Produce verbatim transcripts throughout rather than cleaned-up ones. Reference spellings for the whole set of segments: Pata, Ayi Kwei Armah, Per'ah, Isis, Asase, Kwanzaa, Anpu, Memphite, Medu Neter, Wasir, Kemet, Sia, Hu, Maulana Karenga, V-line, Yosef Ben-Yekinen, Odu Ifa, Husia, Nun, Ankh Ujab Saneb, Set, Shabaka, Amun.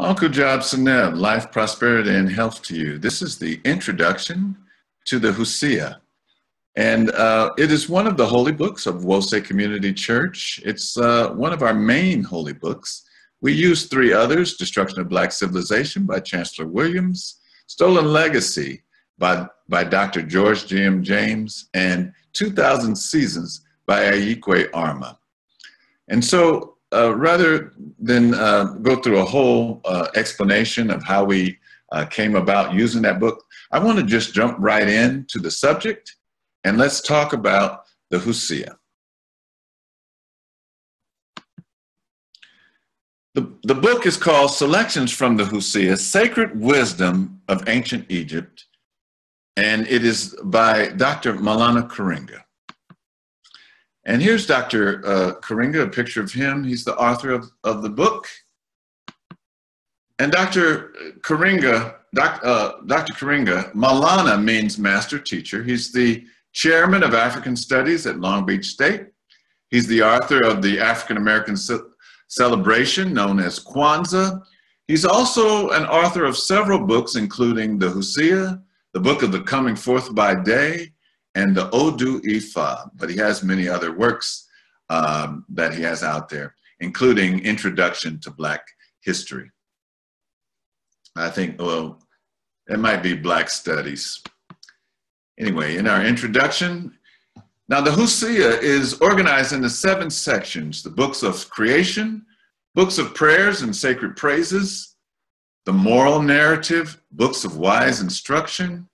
Uncle Job Saneb, life, prosperity, and health to you. This is the introduction to the Husia. And uh, it is one of the holy books of Wose Community Church. It's uh, one of our main holy books. We use three others: Destruction of Black Civilization by Chancellor Williams, Stolen Legacy by, by Doctor George G. M. James, and two thousand Seasons by Ayi Kwei Armah. And so uh, rather than uh, go through a whole uh, explanation of how we uh, came about using that book, I want to just jump right in to the subject, and let's talk about the Husia. The, the book is called Selections from the Husia, Sacred Wisdom of Ancient Egypt, and it is by Doctor Maulana Karenga. And here's Doctor Uh, Karenga, a picture of him. He's the author of, of the book. And Doctor Karenga, doc, uh, Doctor Karenga, Maulana means master teacher. He's the chairman of African Studies at Long Beach State. He's the author of the African American ce celebration known as Kwanzaa. He's also an author of several books, including the Husia, the Book of the Coming Forth by Day, and the Odu Ifa, but he has many other works um, that he has out there, including Introduction to Black History. I think, well, it might be Black Studies. Anyway, in our introduction, now the Husia is organized into seven sections: the books of creation, books of prayers and sacred praises, the moral narrative, books of wise instruction,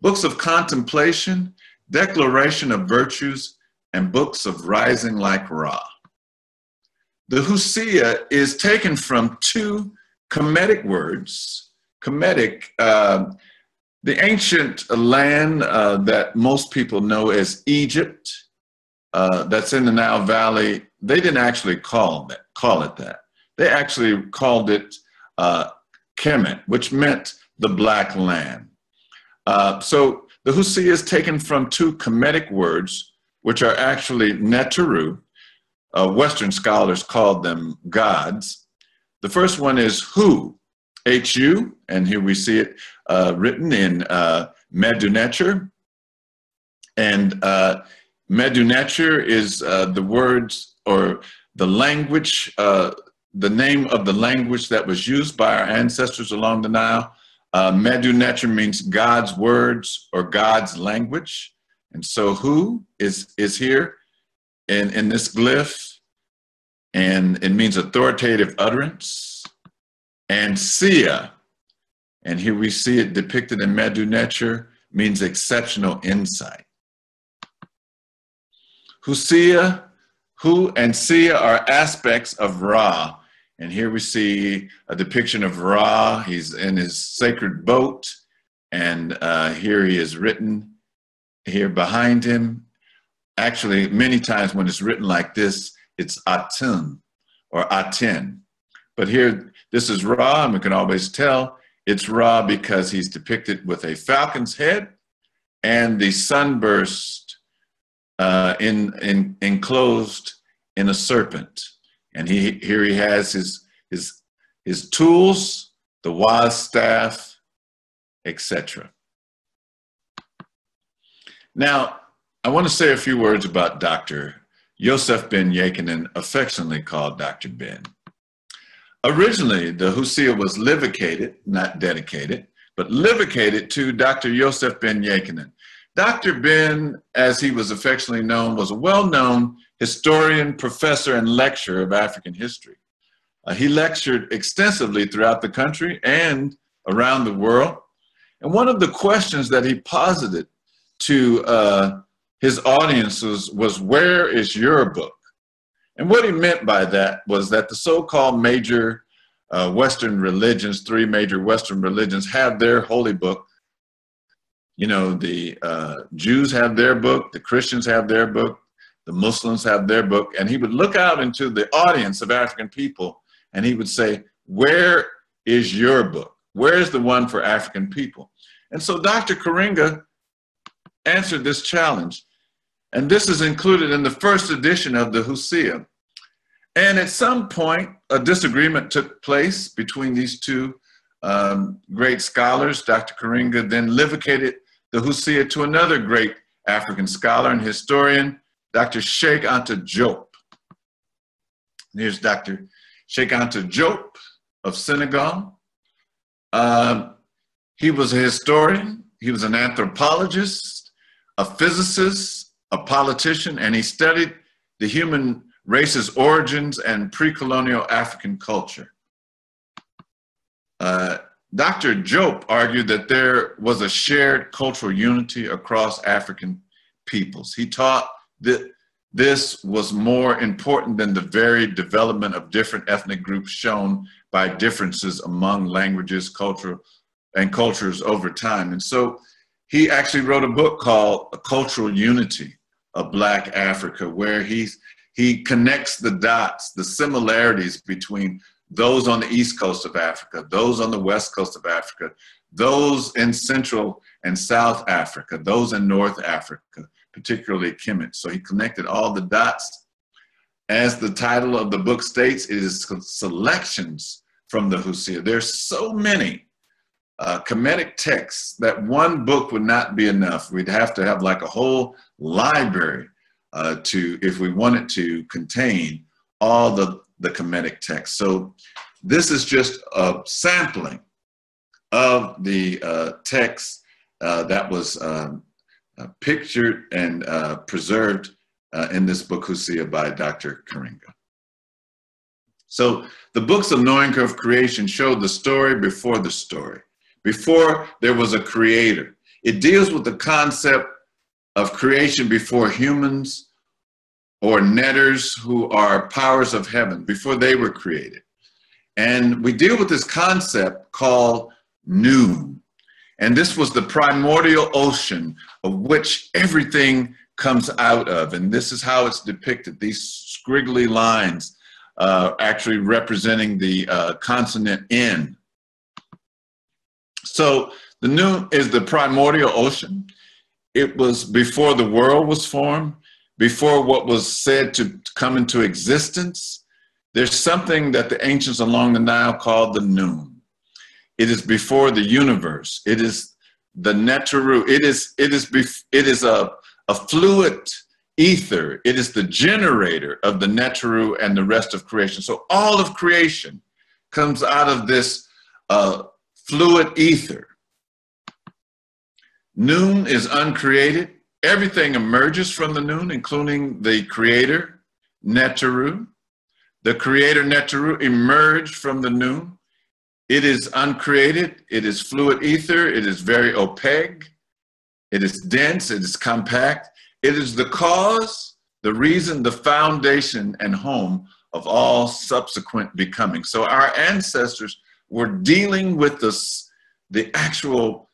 books of contemplation, declaration of virtues, and books of rising like Ra. The Husia is taken from two Kemetic words. Kemetic, uh, the ancient land uh, that most people know as Egypt, uh, that's in the Nile Valley, they didn't actually call that, call it that. They actually called it uh, Kemet, which meant the black land. Uh, so the Husia is taken from two Kemetic words, which are actually Neteru. Uh, Western scholars called them gods. The first one is Hu, H U, and here we see it uh, written in uh, Medu Neter. And uh, Medu Neter is uh, the words or the language, uh, the name of the language that was used by our ancestors along the Nile. Uh, Medu Neter means God's words or God's language. And so Hu is, is here in, in this glyph, and it means authoritative utterance. And Sia, and here we see it depicted in Medu Neter, means exceptional insight. Husia, Hu and Sia are aspects of Ra. And here we see a depiction of Ra. He's in his sacred boat. And uh, here he is written here behind him. Actually, many times when it's written like this, it's Atum or Aten. But here, this is Ra, and we can always tell it's Ra because he's depicted with a falcon's head and the sunburst uh, in, in, enclosed in a serpent. And he, here he has his, his, his tools, the wise staff, et cetera. Now, I want to say a few words about Doctor Yosef Ben-Yekinen, affectionately called Doctor Ben. Originally, the Husia was livicated, not dedicated, but livicated to Doctor Yosef Ben-Yekinen. Doctor Ben, as he was affectionately known, was a well-known historian, professor, and lecturer of African history. Uh, he lectured extensively throughout the country and around the world. And one of the questions that he posited to uh, his audiences was, where is your book? And what he meant by that was that the so-called major uh, Western religions, three major Western religions, have their holy book. You know, the uh, Jews have their book, the Christians have their book, the Muslims have their book, and he would look out into the audience of African people and he would say, where is your book? Where is the one for African people? And so Doctor Karenga answered this challenge, and this is included in the first edition of the Husia. And at some point, a disagreement took place between these two um, great scholars. Doctor Karenga then livicated the Husia to another great African scholar and historian, Doctor Cheikh Anta Diop. Here's Doctor Cheikh Anta Diop of Senegal. Uh, he was a historian, he was an anthropologist, a physicist, a politician, and he studied the human race's origins and pre-colonial African culture. Uh, Doctor Diop argued that there was a shared cultural unity across African peoples. He taught that this was more important than the varied development of different ethnic groups shown by differences among languages, culture, and cultures over time. And so he actually wrote a book called A Cultural Unity of Black Africa, where he, he connects the dots, the similarities between those on the East Coast of Africa, those on the West Coast of Africa, those in Central and South Africa, those in North Africa, particularly Kemet. So he connected all the dots. As the title of the book states, it is selections from the Husia. There's so many uh, Kemetic texts that one book would not be enough. We'd have to have like a whole library uh, to, if we wanted to contain all the, the Kemetic texts. So this is just a sampling of the uh, text uh, that was um, Uh, pictured and uh, preserved uh, in this book, Husia, by Doctor Karenga. So the books of Knowing of Creation show the story before the story, before there was a creator. It deals with the concept of creation before humans or netters, who are powers of heaven, before they were created. And we deal with this concept called Nun. And this was the primordial ocean of which everything comes out of. And this is how it's depicted. These squiggly lines uh, actually representing the uh, consonant N. So the Nun is the primordial ocean. It was before the world was formed, before what was said to come into existence. There's something that the ancients along the Nile called the Nun. It is before the universe. It is the Neteru. It is, it is, it is a, a fluid ether. It is the generator of the Neteru and the rest of creation. So all of creation comes out of this uh, fluid ether. Nun is uncreated. Everything emerges from the Nun, including the creator, Neteru. The creator, Neteru, emerged from the Nun. It is uncreated, it is fluid ether, it is very opaque, it is dense, it is compact. It is the cause, the reason, the foundation and home of all subsequent becoming. So our ancestors were dealing with this, the actual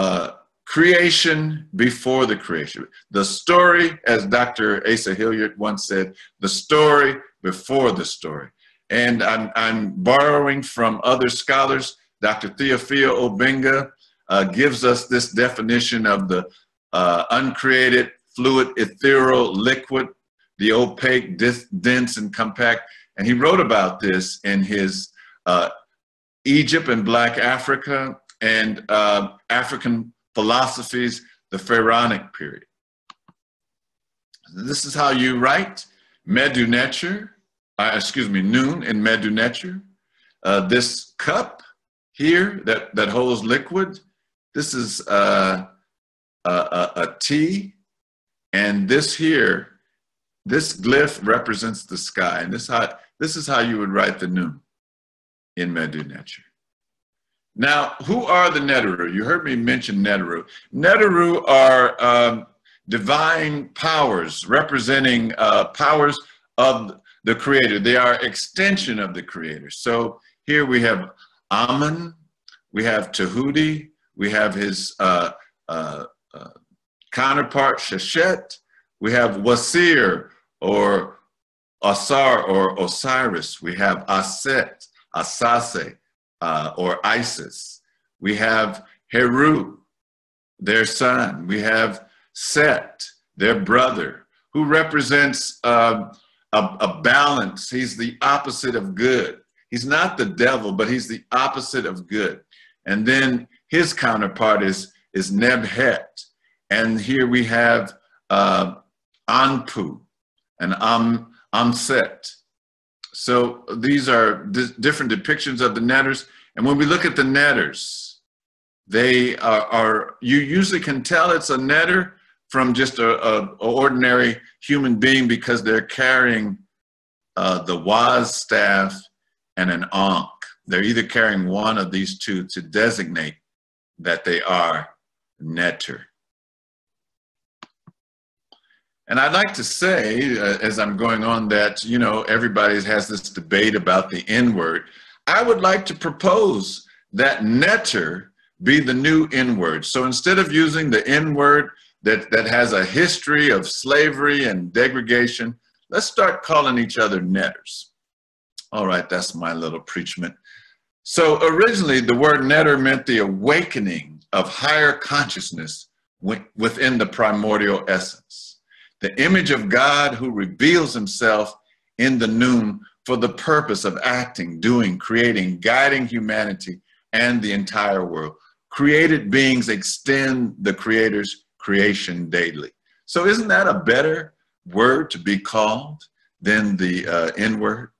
uh, creation before the creation. The story, as Doctor Asa Hilliard once said, the story before the story. And I'm, I'm borrowing from other scholars. Doctor Théophile Obenga uh, gives us this definition of the uh, uncreated, fluid, ethereal, liquid, the opaque, dense, and compact. And he wrote about this in his uh, Egypt and Black Africa and uh, African philosophies, the Pharaonic period. This is how you write Medu Neter. Uh, excuse me, Nun in Medu Neter. Uh, this cup here that, that holds liquid, this is uh, a, a, a tea. And this here, this glyph represents the sky. And this, how, this is how you would write the Nun in Medu Neter. Now, who are the Neteru? You heard me mention Neteru. Neteru are um, divine powers, representing uh, powers of the creator. They are extension of the creator. So here we have Amun, we have Tahuti, we have his uh, uh, uh, counterpart Sheshet, we have Wasir or Asar or Osiris, we have Aset, Asase uh, or Isis, we have Heru, their son, we have Set, their brother, who represents uh, a, a balance. He's the opposite of good. He's not the devil, but he's the opposite of good. And then his counterpart is, is Nebhet. And here we have uh, Anpu and Am, Amset. So these are different depictions of the netters. And when we look at the netters, they are, are you usually can tell it's a netter from just a, a, a ordinary human being because they're carrying uh, the waz staff and an ankh. They're either carrying one of these two to designate that they are netter. And I'd like to say, uh, as I'm going on, that, you know, everybody has this debate about the N-word. I would like to propose that netter be the new N-word. So instead of using the N-word that, that has a history of slavery and degradation, let's start calling each other netters. All right, that's my little preachment. So originally, the word netter meant the awakening of higher consciousness within the primordial essence. The image of God who reveals himself in the Nun for the purpose of acting, doing, creating, guiding humanity and the entire world. Created beings extend the creator's creation daily. So isn't that a better word to be called than the uh, N-word?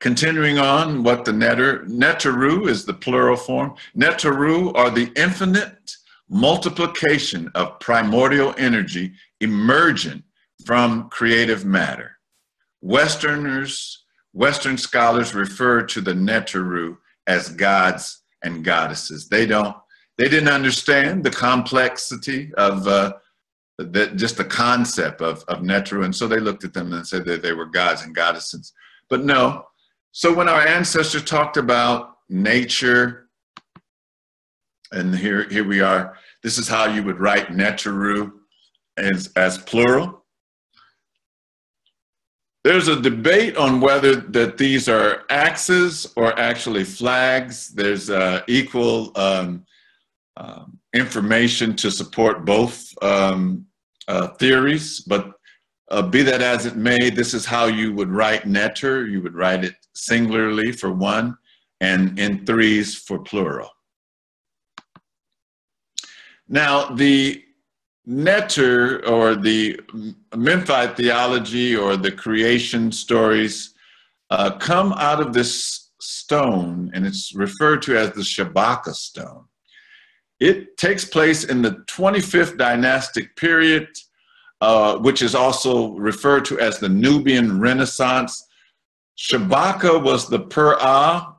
Continuing on, what the netter, Neteru is the plural form. Neteru are the infinite multiplication of primordial energy emergent from creative matter. Westerners, Western scholars refer to the Neteru as gods and goddesses. They don't, they didn't understand the complexity of uh, the, just the concept of, of Neteru, and so they looked at them and said that they were gods and goddesses. But no, so when our ancestors talked about nature, and here, here we are. This is how you would write Neteru as, as plural. There's a debate on whether that these are axes or actually flags. There's uh, equal um, um, information to support both um, uh, theories, but uh, be that as it may, this is how you would write Neter. You would write it singularly for one and in threes for plural. Now, the Neter or the Memphite theology or the creation stories uh, come out of this stone, and it's referred to as the Shabaka stone. It takes place in the twenty-fifth dynastic period, uh, which is also referred to as the Nubian Renaissance. Shabaka was the Per'ah.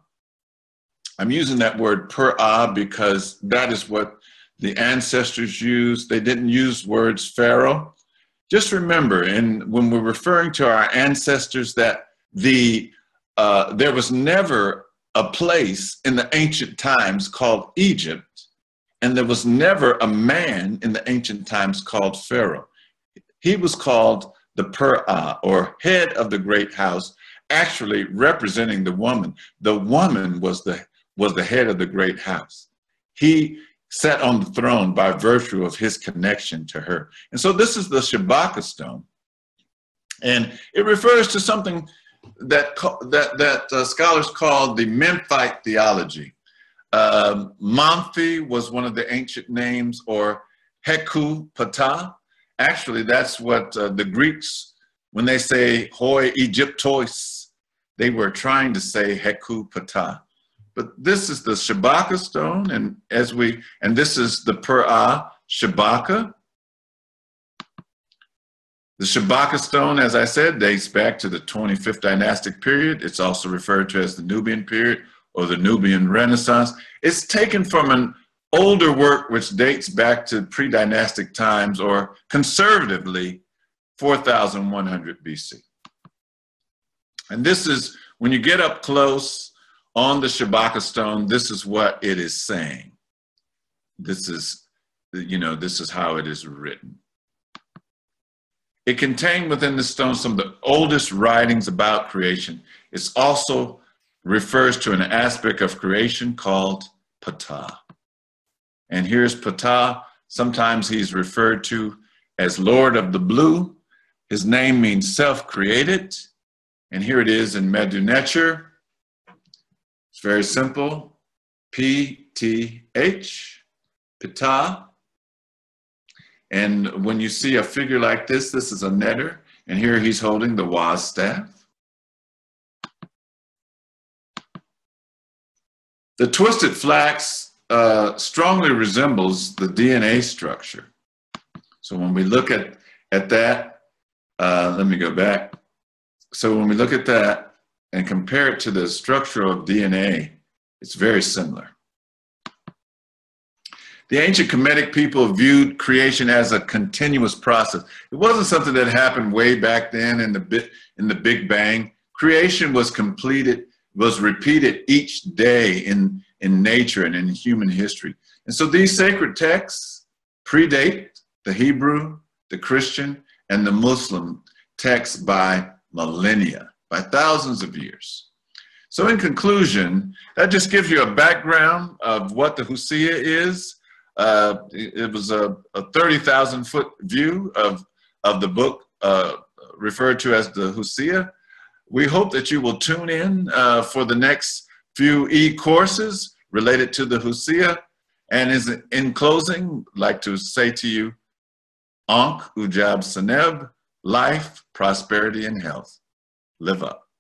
I'm using that word Per'ah because that is what the ancestors used. They didn't use words pharaoh. Just remember, in, when we're referring to our ancestors, that the, uh, there was never a place in the ancient times called Egypt, and there was never a man in the ancient times called Pharaoh. He was called the Per'ah, or head of the great house, actually representing the woman. The woman was the, was the head of the great house. He sat on the throne by virtue of his connection to her. And so this is the Shabaka stone. And it refers to something that, that, that uh, scholars call the Memphite theology. Uh, Memphi was one of the ancient names, or Hikuptah. Actually, that's what uh, the Greeks, when they say hoi Egyptois, they were trying to say Hikuptah. But this is the Shabaka stone, and as we, and this is the Per'ah Shabaka. The Shabaka stone, as I said, dates back to the twenty-fifth dynastic period. It's also referred to as the Nubian period or the Nubian Renaissance. It's taken from an older work which dates back to pre-dynastic times, or conservatively four thousand one hundred B C. And this is, when you get up close on the Shabaka stone, this is what it is saying. This is, you know, this is how it is written. It contained within the stone some of the oldest writings about creation. It also refers to an aspect of creation called Pata. And here's Pata. Sometimes he's referred to as Lord of the Blue. His name means self-created. And here it is in Medu Neter. It's very simple. P T H, Pata. And when you see a figure like this, this is a netter. And here he's holding the waz staff. The twisted flax uh, strongly resembles the D N A structure. So when we look at, at that, uh, let me go back. So when we look at that and compare it to the structure of D N A, it's very similar. The ancient Kemetic people viewed creation as a continuous process. It wasn't something that happened way back then in the, bit, in the Big Bang. Creation was completed, was repeated each day in, in nature and in human history. And so these sacred texts predate the Hebrew, the Christian, and the Muslim texts by millennia, by thousands of years. So in conclusion, that just gives you a background of what the Husia is. Uh, it was a thirty thousand foot view of, of the book uh, referred to as the Husia. We hope that you will tune in uh, for the next few e-courses related to the Husia. And is, in closing, I'd like to say to you, Ankh Ujab Saneb, life, prosperity, and health. Live up.